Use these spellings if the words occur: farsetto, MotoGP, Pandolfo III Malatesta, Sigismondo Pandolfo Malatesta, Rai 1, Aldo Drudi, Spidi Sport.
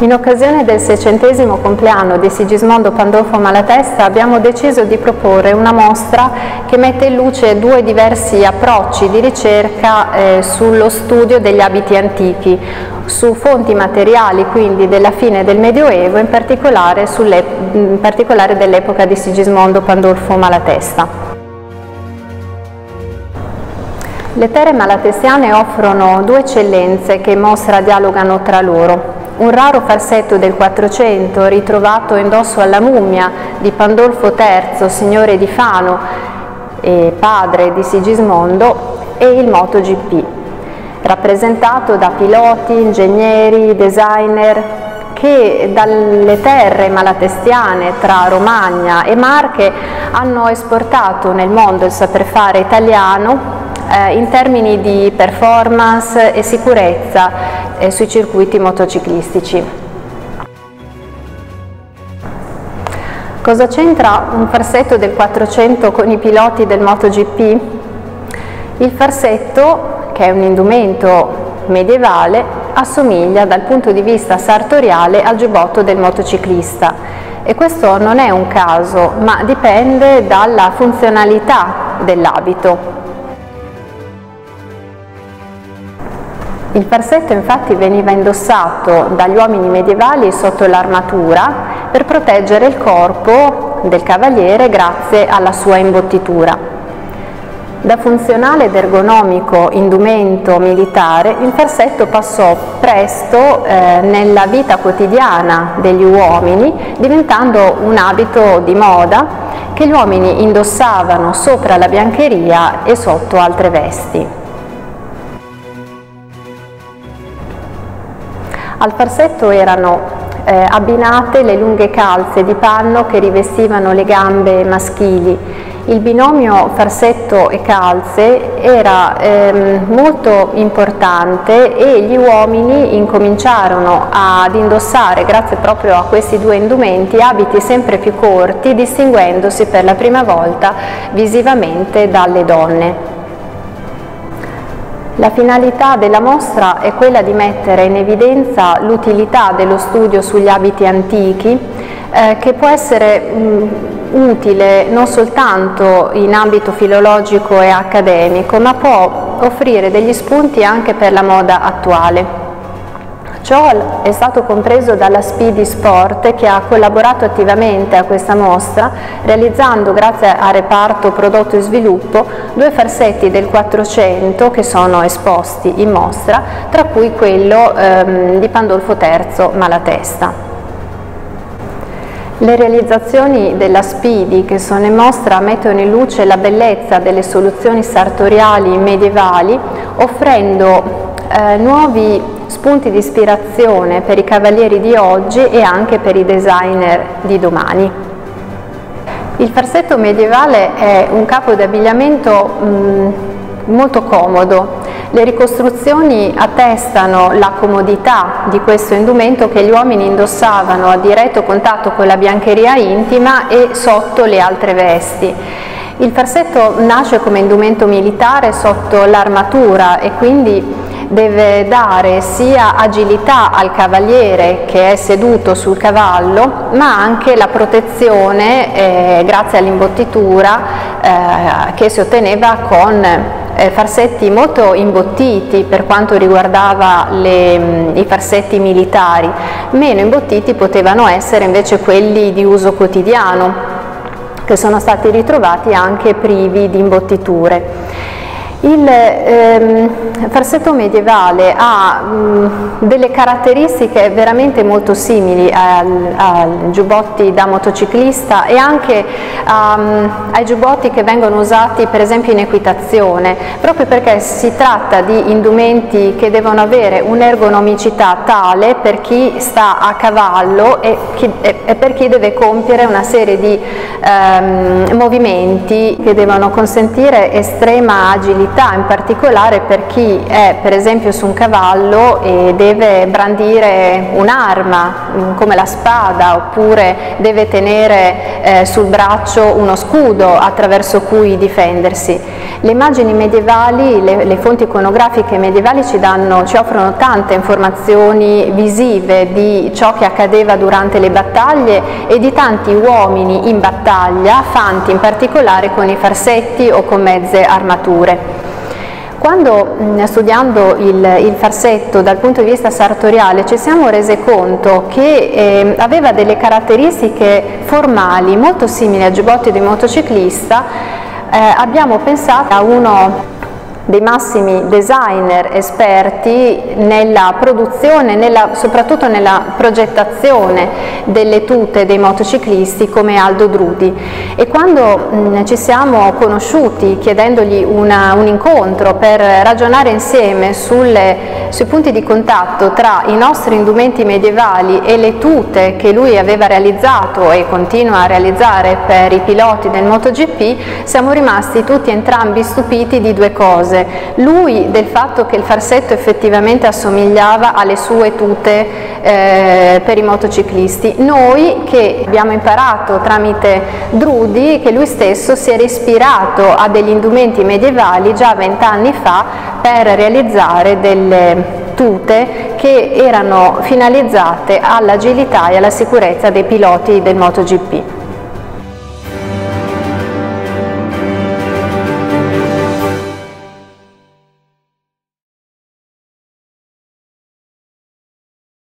In occasione del 600° compleanno di Sigismondo Pandolfo Malatesta abbiamo deciso di proporre una mostra che mette in luce due diversi approcci di ricerca sullo studio degli abiti antichi, su fonti materiali quindi della fine del Medioevo, in particolare dell'epoca di Sigismondo Pandolfo Malatesta. Le terre malatestiane offrono due eccellenze che in mostra dialogano tra loro. Un raro farsetto del 400 ritrovato indosso alla mummia di Pandolfo III, signore di Fano e padre di Sigismondo, e il MotoGP, rappresentato da piloti, ingegneri, designer, che dalle terre malatestiane tra Romagna e Marche hanno esportato nel mondo il saperfare italiano in termini di performance e sicurezza sui circuiti motociclistici. Cosa c'entra un farsetto del 400 con i piloti del MotoGP? Il farsetto, che è un indumento medievale, assomiglia dal punto di vista sartoriale al giubbotto del motociclista, e questo non è un caso, ma dipende dalla funzionalità dell'abito. Il farsetto infatti veniva indossato dagli uomini medievali sotto l'armatura per proteggere il corpo del cavaliere grazie alla sua imbottitura. Da funzionale ed ergonomico indumento militare, il farsetto passò presto nella vita quotidiana degli uomini, diventando un abito di moda che gli uomini indossavano sopra la biancheria e sotto altre vesti. Al farsetto erano abbinate le lunghe calze di panno che rivestivano le gambe maschili. Il binomio farsetto e calze era molto importante e gli uomini incominciarono ad indossare, grazie proprio a questi due indumenti, abiti sempre più corti, distinguendosi per la prima volta visivamente dalle donne. La finalità della mostra è quella di mettere in evidenza l'utilità dello studio sugli abiti antichi, che può essere utile non soltanto in ambito filologico e accademico, ma può offrire degli spunti anche per la moda attuale. Ciò è stato compreso dalla Spidi Sport, che ha collaborato attivamente a questa mostra, realizzando, grazie al reparto prodotto e sviluppo, due farsetti del 400 che sono esposti in mostra, tra cui quello di Pandolfo III Malatesta. Le realizzazioni della Spidi che sono in mostra mettono in luce la bellezza delle soluzioni sartoriali medievali, offrendo nuovi spunti di ispirazione per i cavalieri di oggi e anche per i designer di domani. Il farsetto medievale è un capo d'abbigliamento molto comodo. Le ricostruzioni attestano la comodità di questo indumento che gli uomini indossavano a diretto contatto con la biancheria intima e sotto le altre vesti. Il farsetto nasce come indumento militare sotto l'armatura e quindi deve dare sia agilità al cavaliere che è seduto sul cavallo, ma anche la protezione grazie all'imbottitura che si otteneva con farsetti molto imbottiti per quanto riguardava i farsetti militari. Meno imbottiti potevano essere invece quelli di uso quotidiano, che sono stati ritrovati anche privi di imbottiture. Il farsetto medievale ha delle caratteristiche veramente molto simili ai giubbotti da motociclista e anche ai giubbotti che vengono usati per esempio in equitazione, proprio perché si tratta di indumenti che devono avere un'ergonomicità tale per chi sta a cavallo e per chi deve compiere una serie di movimenti che devono consentire estrema agilità difficoltà, in particolare per chi è per esempio su un cavallo e deve brandire un'arma come la spada, oppure deve tenere sul braccio uno scudo attraverso cui difendersi. Le immagini medievali, le fonti iconografiche medievali ci offrono tante informazioni visive di ciò che accadeva durante le battaglie e di tanti uomini in battaglia, fanti in particolare con i farsetti o con mezze armature. Quando studiando il farsetto dal punto di vista sartoriale ci siamo rese conto che aveva delle caratteristiche formali molto simili al giubbotto di motociclista, abbiamo pensato a uno dei massimi designer esperti nella produzione, soprattutto nella progettazione delle tute dei motociclisti come Aldo Drudi. E quando ci siamo conosciuti chiedendogli un incontro per ragionare insieme sui punti di contatto tra i nostri indumenti medievali e le tute che lui aveva realizzato e continua a realizzare per i piloti del MotoGP, siamo rimasti tutti entrambi stupiti di due cose. Lui del fatto che il farsetto effettivamente assomigliava alle sue tute per i motociclisti, noi che abbiamo imparato tramite Drudi che lui stesso si era ispirato a degli indumenti medievali già 20 anni fa per realizzare delle tute che erano finalizzate all'agilità e alla sicurezza dei piloti del MotoGP.